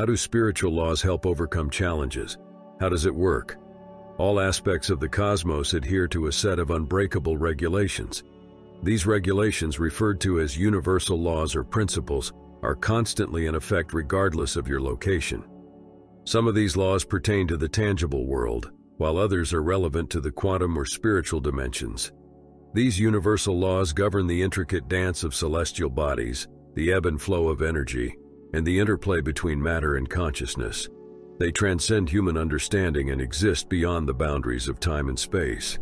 How do spiritual laws help overcome challenges? How does it work? All aspects of the cosmos adhere to a set of unbreakable regulations. These regulations, referred to as universal laws or principles, are constantly in effect regardless of your location. Some of these laws pertain to the tangible world, while others are relevant to the quantum or spiritual dimensions. These universal laws govern the intricate dance of celestial bodies, the ebb and flow of energy, and the interplay between matter and consciousness. They transcend human understanding and exist beyond the boundaries of time and space.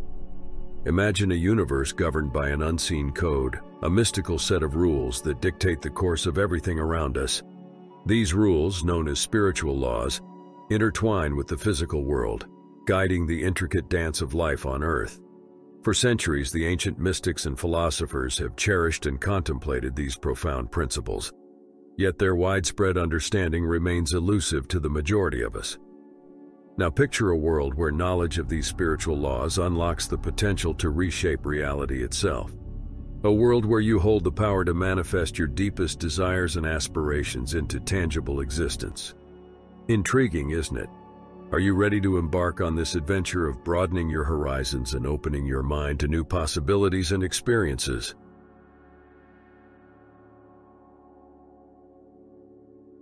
Imagine a universe governed by an unseen code, a mystical set of rules that dictate the course of everything around us. These rules, known as spiritual laws, intertwine with the physical world, guiding the intricate dance of life on Earth. For centuries, the ancient mystics and philosophers have cherished and contemplated these profound principles. Yet their widespread understanding remains elusive to the majority of us. Now picture a world where knowledge of these spiritual laws unlocks the potential to reshape reality itself. A world where you hold the power to manifest your deepest desires and aspirations into tangible existence. Intriguing, isn't it? Are you ready to embark on this adventure of broadening your horizons and opening your mind to new possibilities and experiences?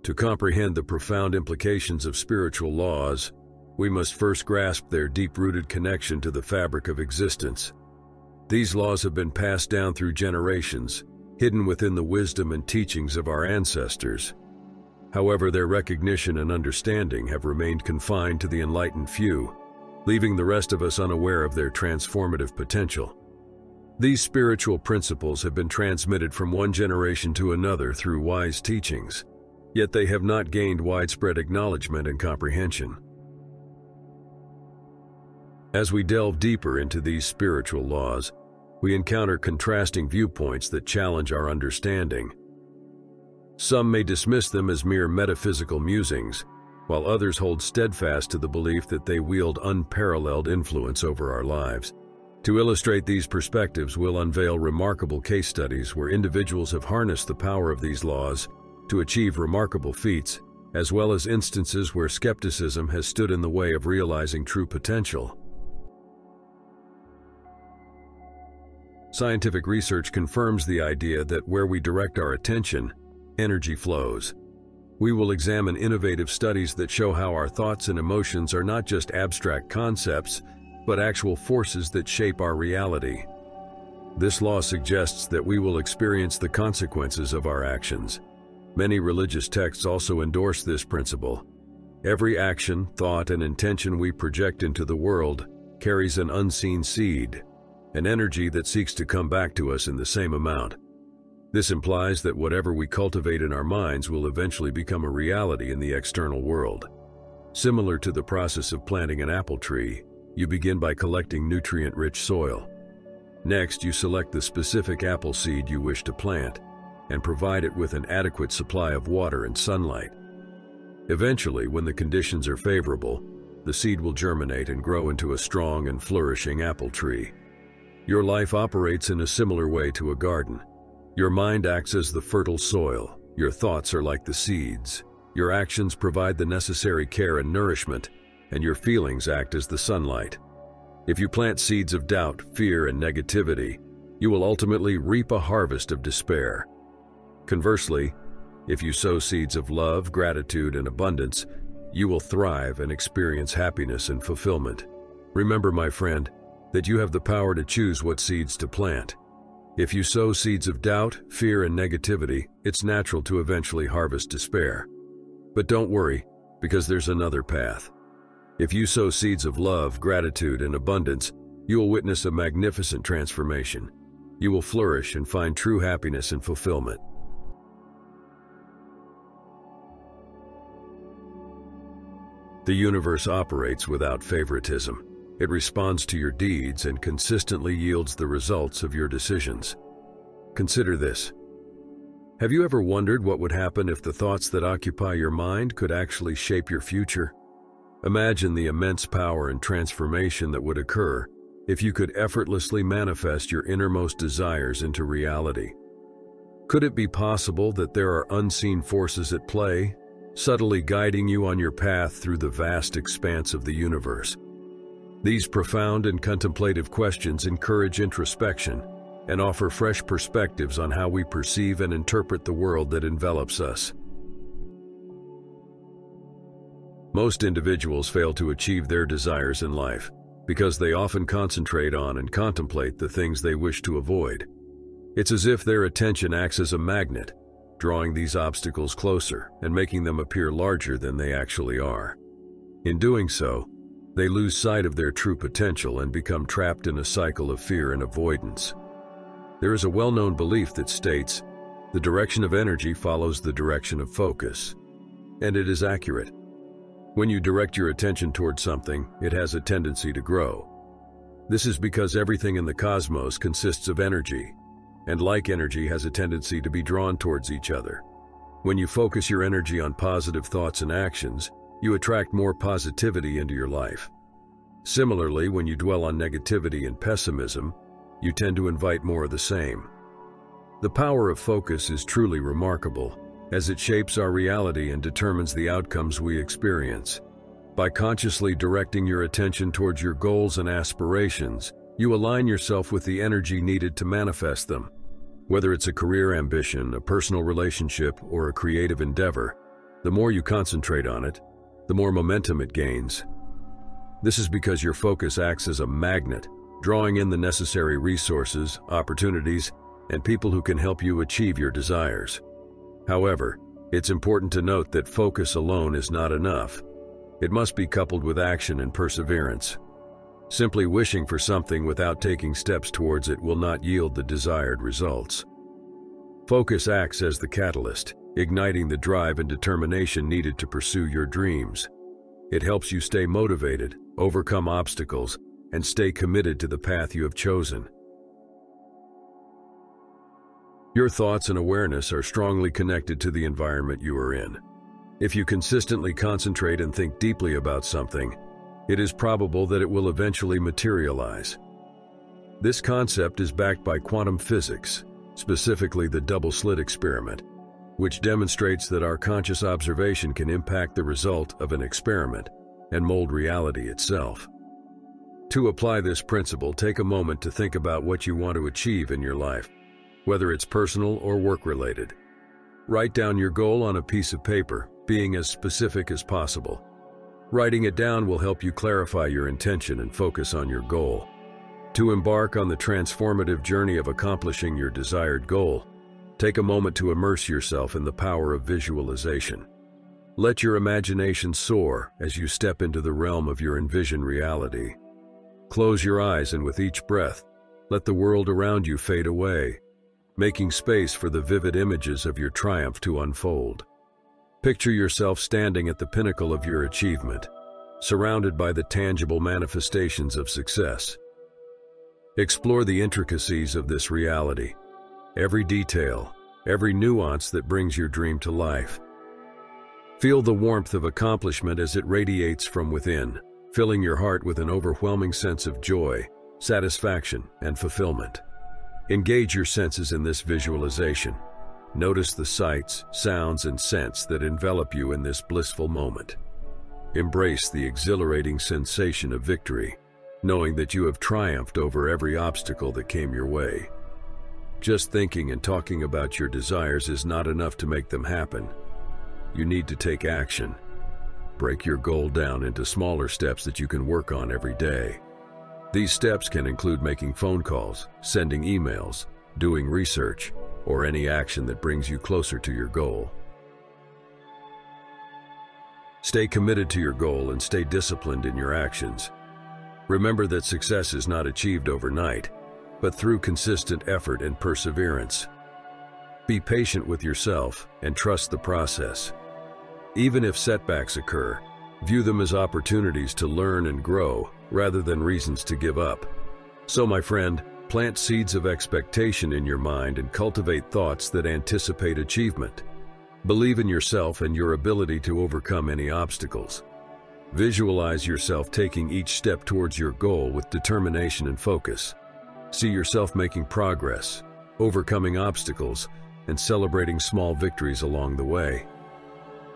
To comprehend the profound implications of spiritual laws, we must first grasp their deep-rooted connection to the fabric of existence. These laws have been passed down through generations, hidden within the wisdom and teachings of our ancestors. However, their recognition and understanding have remained confined to the enlightened few, leaving the rest of us unaware of their transformative potential. These spiritual principles have been transmitted from one generation to another through wise teachings, yet they have not gained widespread acknowledgement and comprehension. As we delve deeper into these spiritual laws, we encounter contrasting viewpoints that challenge our understanding. Some may dismiss them as mere metaphysical musings, while others hold steadfast to the belief that they wield unparalleled influence over our lives. To illustrate these perspectives, we'll unveil remarkable case studies where individuals have harnessed the power of these laws to achieve remarkable feats, as well as instances where skepticism has stood in the way of realizing true potential. Scientific research confirms the idea that where we direct our attention, energy flows. We will examine innovative studies that show how our thoughts and emotions are not just abstract concepts, but actual forces that shape our reality. This law suggests that we will experience the consequences of our actions. Many religious texts also endorse this principle. Every action, thought, and intention we project into the world carries an unseen seed, an energy that seeks to come back to us in the same amount. This implies that whatever we cultivate in our minds will eventually become a reality in the external world. Similar to the process of planting an apple tree, you begin by collecting nutrient-rich soil. Next, you select the specific apple seed you wish to plant and provide it with an adequate supply of water and sunlight. Eventually, when the conditions are favorable, the seed will germinate and grow into a strong and flourishing apple tree. Your life operates in a similar way to a garden. Your mind acts as the fertile soil, your thoughts are like the seeds, your actions provide the necessary care and nourishment, and your feelings act as the sunlight. If you plant seeds of doubt, fear, and negativity, you will ultimately reap a harvest of despair. Conversely, if you sow seeds of love, gratitude, and abundance, you will thrive and experience happiness and fulfillment. Remember, my friend, that you have the power to choose what seeds to plant. If you sow seeds of doubt, fear, and negativity, it's natural to eventually harvest despair. But don't worry, because there's another path. If you sow seeds of love, gratitude, and abundance, you will witness a magnificent transformation. You will flourish and find true happiness and fulfillment. The universe operates without favoritism. It responds to your deeds and consistently yields the results of your decisions. Consider this. Have you ever wondered what would happen if the thoughts that occupy your mind could actually shape your future? Imagine the immense power and transformation that would occur if you could effortlessly manifest your innermost desires into reality. Could it be possible that there are unseen forces at play, subtly guiding you on your path through the vast expanse of the universe. These profound and contemplative questions encourage introspection and offer fresh perspectives on how we perceive and interpret the world that envelops us. Most individuals fail to achieve their desires in life because they often concentrate on and contemplate the things they wish to avoid. It's as if their attention acts as a magnet, drawing these obstacles closer and making them appear larger than they actually are. In doing so, they lose sight of their true potential and become trapped in a cycle of fear and avoidance. There is a well-known belief that states, "The direction of energy follows the direction of focus," and it is accurate. When you direct your attention toward something, it has a tendency to grow. This is because everything in the cosmos consists of energy, and like energy has a tendency to be drawn towards each other. When you focus your energy on positive thoughts and actions, you attract more positivity into your life. Similarly, when you dwell on negativity and pessimism, you tend to invite more of the same. The power of focus is truly remarkable, as it shapes our reality and determines the outcomes we experience. By consciously directing your attention towards your goals and aspirations, you align yourself with the energy needed to manifest them. Whether it's a career ambition, a personal relationship, or a creative endeavor, the more you concentrate on it, the more momentum it gains. This is because your focus acts as a magnet, drawing in the necessary resources, opportunities, and people who can help you achieve your desires. However, it's important to note that focus alone is not enough. It must be coupled with action and perseverance. Simply wishing for something without taking steps towards it will not yield the desired results. Focus acts as the catalyst, igniting the drive and determination needed to pursue your dreams. It helps you stay motivated, overcome obstacles, and stay committed to the path you have chosen. Your thoughts and awareness are strongly connected to the environment you are in. If you consistently concentrate and think deeply about something, it is probable that it will eventually materialize. This concept is backed by quantum physics, specifically the double-slit experiment, which demonstrates that our conscious observation can impact the result of an experiment and mold reality itself. To apply this principle, take a moment to think about what you want to achieve in your life, whether it's personal or work-related. Write down your goal on a piece of paper, being as specific as possible. Writing it down will help you clarify your intention and focus on your goal. To embark on the transformative journey of accomplishing your desired goal, take a moment to immerse yourself in the power of visualization. Let your imagination soar as you step into the realm of your envisioned reality. Close your eyes, and with each breath, let the world around you fade away, making space for the vivid images of your triumph to unfold. Picture yourself standing at the pinnacle of your achievement, surrounded by the tangible manifestations of success. Explore the intricacies of this reality, every detail, every nuance that brings your dream to life. Feel the warmth of accomplishment as it radiates from within, filling your heart with an overwhelming sense of joy, satisfaction, and fulfillment. Engage your senses in this visualization. Notice the sights, sounds, and scents that envelop you in this blissful moment. Embrace the exhilarating sensation of victory, knowing that you have triumphed over every obstacle that came your way. Just thinking and talking about your desires is not enough to make them happen. You need to take action. Break your goal down into smaller steps that you can work on every day. These steps can include making phone calls, sending emails, doing research, or any action that brings you closer to your goal. Stay committed to your goal and stay disciplined in your actions. Remember that success is not achieved overnight, but through consistent effort and perseverance. Be patient with yourself and trust the process. Even if setbacks occur, view them as opportunities to learn and grow rather than reasons to give up. So, my friend, plant seeds of expectation in your mind and cultivate thoughts that anticipate achievement. Believe in yourself and your ability to overcome any obstacles. Visualize yourself taking each step towards your goal with determination and focus. See yourself making progress, overcoming obstacles, and celebrating small victories along the way.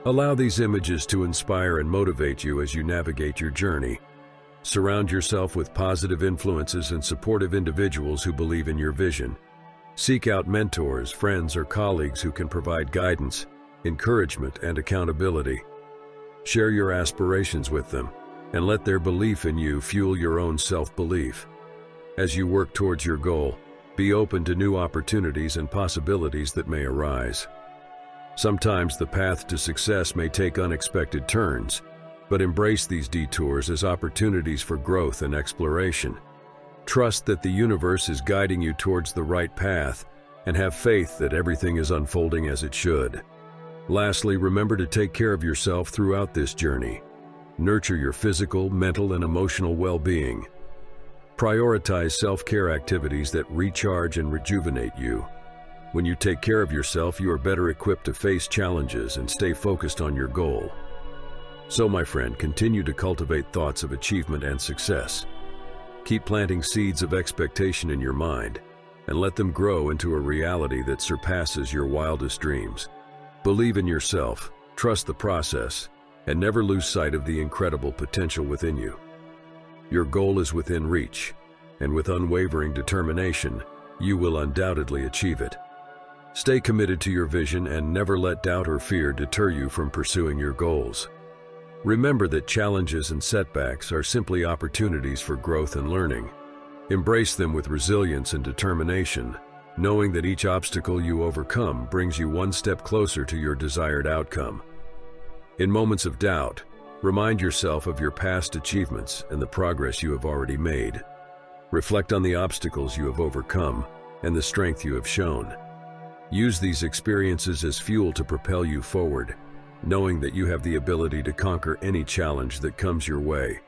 Allow these images to inspire and motivate you as you navigate your journey. Surround yourself with positive influences and supportive individuals who believe in your vision. Seek out mentors, friends, or colleagues who can provide guidance, encouragement, and accountability. Share your aspirations with them and let their belief in you fuel your own self-belief. As you work towards your goal, be open to new opportunities and possibilities that may arise. Sometimes the path to success may take unexpected turns, but embrace these detours as opportunities for growth and exploration. Trust that the universe is guiding you towards the right path, and have faith that everything is unfolding as it should. Lastly, remember to take care of yourself throughout this journey. Nurture your physical, mental, and emotional well-being. Prioritize self-care activities that recharge and rejuvenate you. When you take care of yourself, you are better equipped to face challenges and stay focused on your goal. So, my friend, continue to cultivate thoughts of achievement and success. Keep planting seeds of expectation in your mind and let them grow into a reality that surpasses your wildest dreams. Believe in yourself, trust the process, and never lose sight of the incredible potential within you. Your goal is within reach, and with unwavering determination, you will undoubtedly achieve it. Stay committed to your vision and never let doubt or fear deter you from pursuing your goals. Remember that challenges and setbacks are simply opportunities for growth and learning. Embrace them with resilience and determination, knowing that each obstacle you overcome brings you one step closer to your desired outcome. In moments of doubt, remind yourself of your past achievements and the progress you have already made. Reflect on the obstacles you have overcome and the strength you have shown. Use these experiences as fuel to propel you forward, knowing that you have the ability to conquer any challenge that comes your way.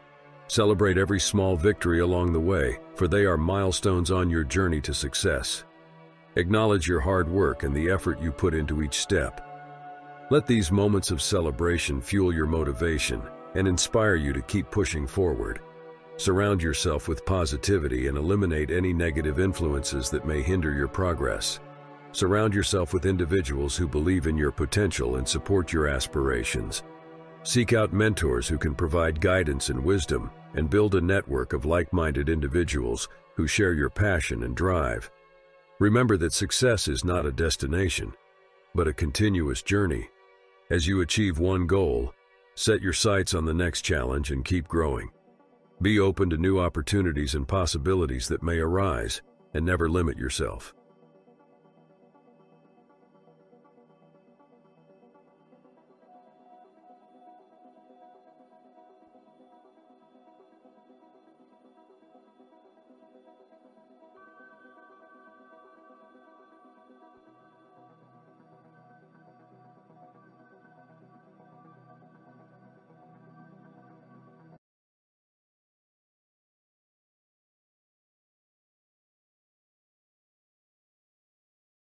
Celebrate every small victory along the way, for they are milestones on your journey to success. Acknowledge your hard work and the effort you put into each step. Let these moments of celebration fuel your motivation and inspire you to keep pushing forward. Surround yourself with positivity and eliminate any negative influences that may hinder your progress. Surround yourself with individuals who believe in your potential and support your aspirations. Seek out mentors who can provide guidance and wisdom, and build a network of like-minded individuals who share your passion and drive. Remember that success is not a destination, but a continuous journey. As you achieve one goal, set your sights on the next challenge and keep growing. Be open to new opportunities and possibilities that may arise, and never limit yourself.